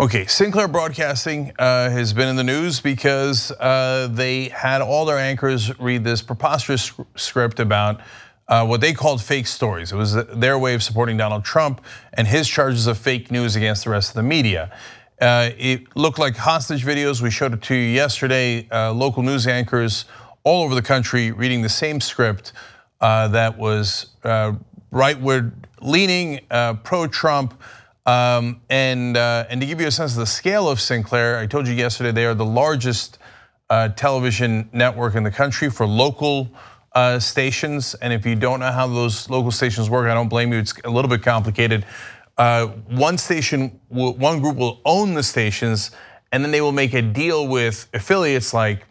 Okay, Sinclair Broadcasting has been in the news because they had all their anchors read this preposterous script about what they called fake stories. It was their way of supporting Donald Trump and his charges of fake news against the rest of the media. It looked like hostage videos. We showed it to you yesterday. Local news anchors all over the country reading the same script that was rightward leaning, pro-Trump. And to give you a sense of the scale of Sinclair, I told you yesterday they are the largest television network in the country for local stations. And if you don't know how those local stations work, I don't blame you. It's a little bit complicated. One group will own the stations, and then they will make a deal with affiliates like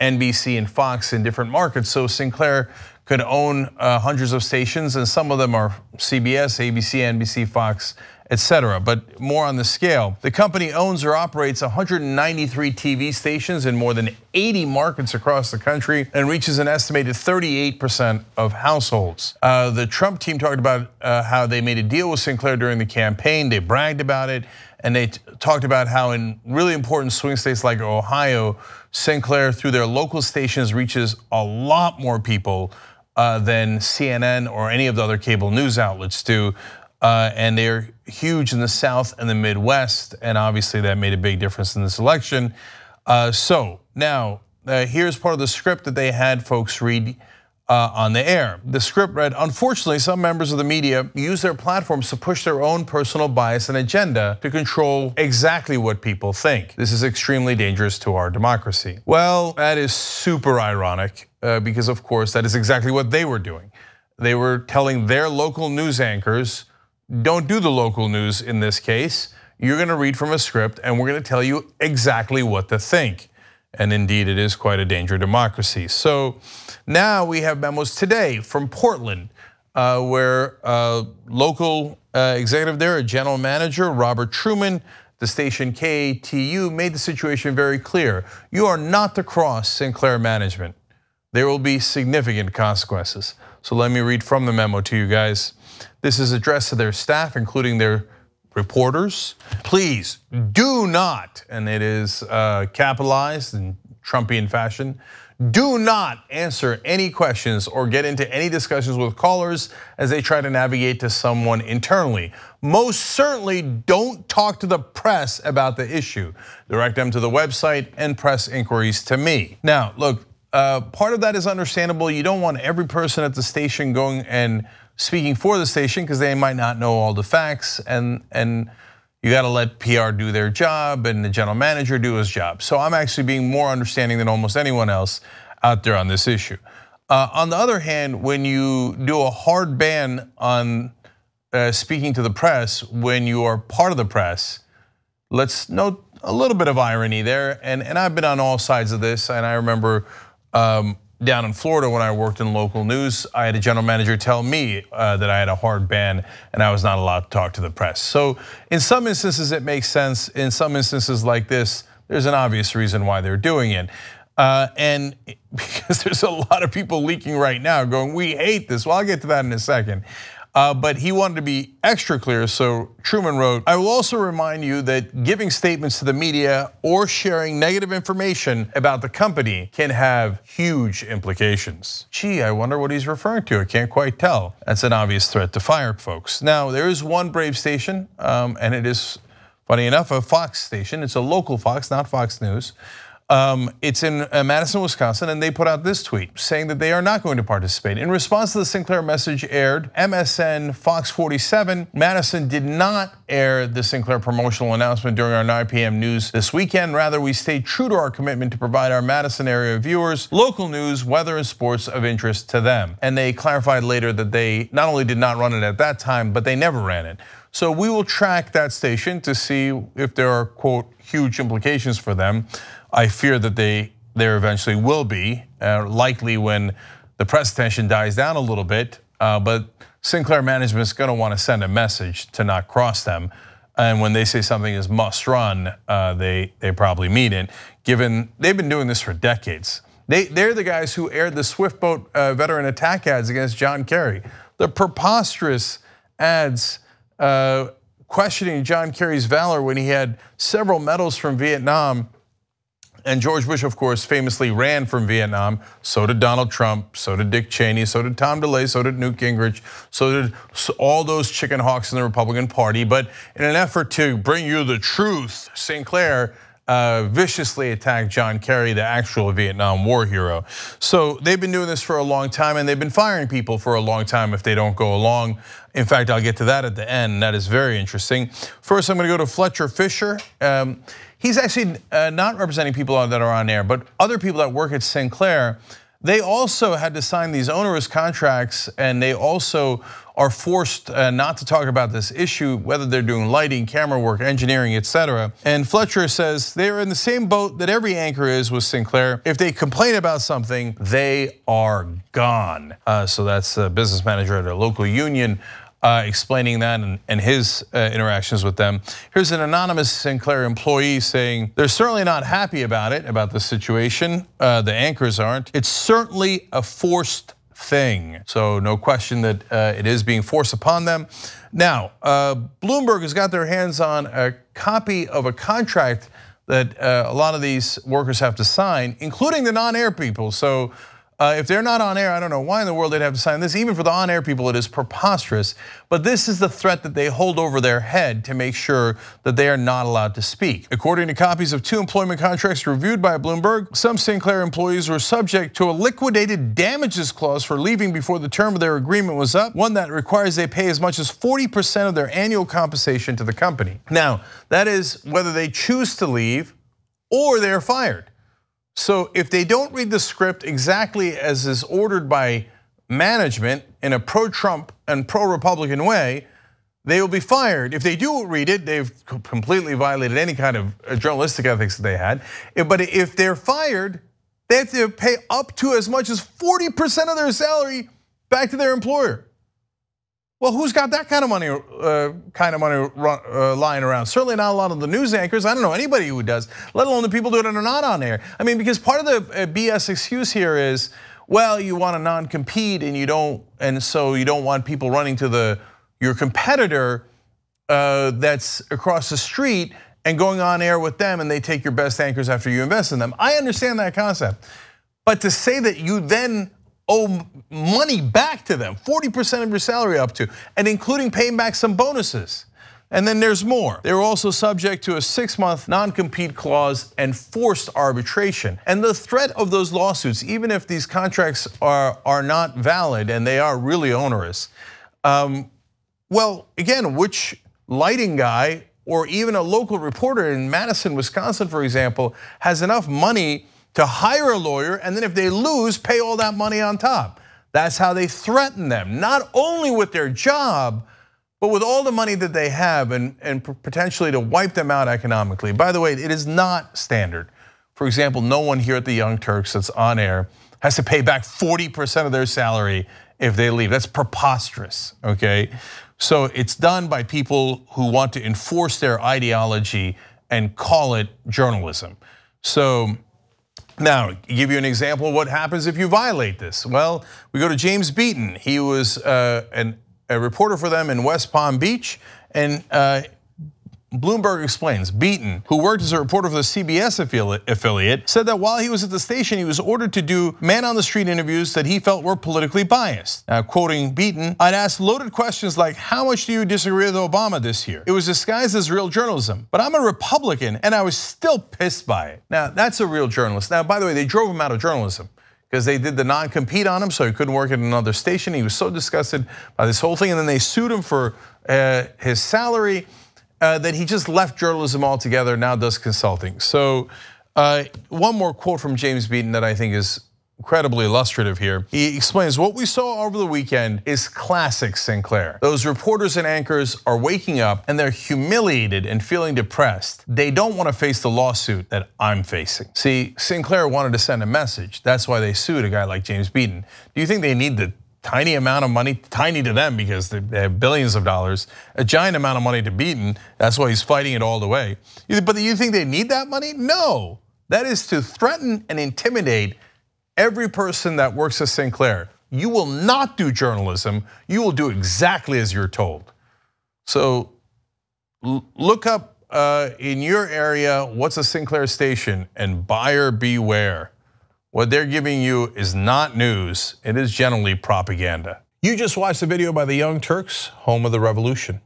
NBC and Fox in different markets. So Sinclair could own hundreds of stations, and some of them are CBS, ABC, NBC, Fox, etc. But more on the scale. The company owns or operates 193 TV stations in more than 80 markets across the country and reaches an estimated 38% of households. The Trump team talked about how they made a deal with Sinclair during the campaign. They bragged about it, and they talked about how in really important swing states like Ohio, Sinclair through their local stations reaches a lot more people than CNN or any of the other cable news outlets do. And they're huge in the South and the Midwest, and obviously that made a big difference in this election. So now, here's part of the script that they had folks read on the air. The script read, unfortunately, some members of the media use their platforms to push their own personal bias and agenda to control exactly what people think. This is extremely dangerous to our democracy. Well, that is super ironic because, of course, that is exactly what they were doing. They were telling their local news anchors, don't do the local news in this case. You're gonna read from a script and we're gonna tell you exactly what to think. And indeed, it is quite a danger to democracy. So now we have memos today from Portland where local executive there, a general manager, Robert Truman, the station KTU, made the situation very clear. You are not to cross Sinclair management. There will be significant consequences. So let me read from the memo to you guys. This is addressed to their staff, including their reporters. Please do not, and it is capitalized in Trumpian fashion, do not answer any questions or get into any discussions with callers as they try to navigate to someone internally. Most certainly don't talk to the press about the issue. Direct them to the website and press inquiries to me. Now, look, part of that is understandable. You don't want every person at the station going and speaking for the station because they might not know all the facts, and you gotta let PR do their job and the general manager do his job. So I'm actually being more understanding than almost anyone else out there on this issue. On the other hand, when you do a hard ban on speaking to the press when you are part of the press, let's note a little bit of irony there. And I've been on all sides of this, and I remember down in Florida when I worked in local news, I had a general manager tell me that I had a hard ban and I was not allowed to talk to the press. So in some instances it makes sense. In some instances like this, there's an obvious reason why they're doing it. And because there's a lot of people leaking right now going, we hate this. Well, I'll get to that in a second. But he wanted to be extra clear, so Truman wrote, I will also remind you that giving statements to the media or sharing negative information about the company can have huge implications. Gee, I wonder what he's referring to, I can't quite tell. That's an obvious threat to fire folks. Now, there is one brave station, and it is, funny enough, a Fox station. It's a local Fox, not Fox News. It's in Madison, Wisconsin, and they put out this tweet saying that they are not going to participate. In response to the Sinclair message aired, MSN Fox 47, Madison did not air the Sinclair promotional announcement during our 9 p.m. news this weekend. Rather, we stayed true to our commitment to provide our Madison area viewers local news, weather, and sports of interest to them. And they clarified later that they not only did not run it at that time, but they never ran it. So we will track that station to see if there are, quote, huge implications for them. I fear that there eventually will be, likely when the press attention dies down a little bit, but Sinclair management is gonna wanna send a message to not cross them. And when they say something is must run, they probably mean it, given they've been doing this for decades. They're the guys who aired the Swift Boat veteran attack ads against John Kerry. The preposterous ads questioning John Kerry's valor when he had several medals from Vietnam. And George Bush, of course, famously ran from Vietnam. So did Donald Trump, so did Dick Cheney, so did Tom DeLay, so did Newt Gingrich, so did all those chicken hawks in the Republican Party. But in an effort to bring you the truth, Sinclair viciously attacked John Kerry, the actual Vietnam War hero. So they've been doing this for a long time, and they've been firing people for a long time if they don't go along. In fact, I'll get to that at the end, and that is very interesting. First, I'm gonna go to Fletcher Fisher. He's actually not representing people that are on air, but other people that work at Sinclair. They also had to sign these onerous contracts, and they also are forced not to talk about this issue, whether they're doing lighting, camera work, engineering, etc. And Fletcher says they're in the same boat that every anchor is with Sinclair. If they complain about something, they are gone. So that's a business manager at a local union explaining that and his interactions with them. Here's an anonymous Sinclair employee saying, they're certainly not happy about it, about the situation. The anchors aren't. It's certainly a forced thing. So no question that it is being forced upon them. Now, Bloomberg has got their hands on a copy of a contract that a lot of these workers have to sign, including the non-air people. So if they're not on air, I don't know why in the world they'd have to sign this. Even for the on-air people, it is preposterous. But this is the threat that they hold over their head to make sure that they are not allowed to speak. According to copies of two employment contracts reviewed by Bloomberg, some Sinclair employees were subject to a liquidated damages clause for leaving before the term of their agreement was up, one that requires they pay as much as 40% of their annual compensation to the company. Now, that is whether they choose to leave or they're fired. So if they don't read the script exactly as is ordered by management in a pro-Trump and pro-Republican way, they will be fired. If they do read it, they've completely violated any kind of journalistic ethics that they had. But if they're fired, they have to pay up to as much as 40% of their salary back to their employer. Well, who's got that kind of money lying around? Certainly not a lot of the news anchors. I don't know anybody who does, let alone the people that are not on air. I mean, because part of the BS excuse here is, well, you want to non-compete and so you don't want people running to your competitor that's across the street and going on air with them, and they take your best anchors after you invest in them. I understand that concept, but to say that you then owe money back to them, 40% of your salary up to, and including paying back some bonuses. And then there's more. They were also subject to a 6-month non-compete clause and forced arbitration. And the threat of those lawsuits, even if these contracts are not valid, and they are really onerous. Well, again, which lighting guy or even a local reporter in Madison, Wisconsin, for example, has enough money to hire a lawyer, and then if they lose, pay all that money on top? That's how they threaten them, not only with their job, but with all the money that they have, and potentially to wipe them out economically. By the way, it is not standard. For example, no one here at the Young Turks that's on air has to pay back 40% of their salary if they leave. That's preposterous, okay? So it's done by people who want to enforce their ideology and call it journalism. So, now, give you an example of what happens if you violate this. Well, we go to James Beaton. He was a reporter for them in West Palm Beach, and Bloomberg explains, Beaton, who worked as a reporter for the CBS affiliate, said that while he was at the station, he was ordered to do man-on-the-street interviews that he felt were politically biased. Now, quoting Beaton, I'd ask loaded questions like, how much do you disagree with Obama this year? It was disguised as real journalism, but I'm a Republican and I was still pissed by it. Now, that's a real journalist. Now, by the way, they drove him out of journalism because they did the non-compete on him, so he couldn't work at another station. He was so disgusted by this whole thing, and then they sued him for his salary. That he just left journalism altogether, now does consulting. So one more quote from James Beaton that I think is incredibly illustrative here. He explains, what we saw over the weekend is classic Sinclair. Those reporters and anchors are waking up and they're humiliated and feeling depressed. They don't want to face the lawsuit that I'm facing. See, Sinclair wanted to send a message. That's why they sued a guy like James Beaton. Do you think they need the tiny amount of money, tiny to them because they have billions of dollars, a giant amount of money to Beaton? That's why he's fighting it all the way. But you think they need that money? No, that is to threaten and intimidate every person that works at Sinclair. You will not do journalism, you will do exactly as you're told. So Look up in your area, what's a Sinclair station, and buyer beware. What they're giving you is not news, it is generally propaganda. You just watched a video by the Young Turks, home of the revolution.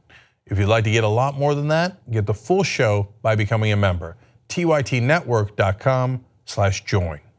If you'd like to get a lot more than that, get the full show by becoming a member. tytnetwork.com/join.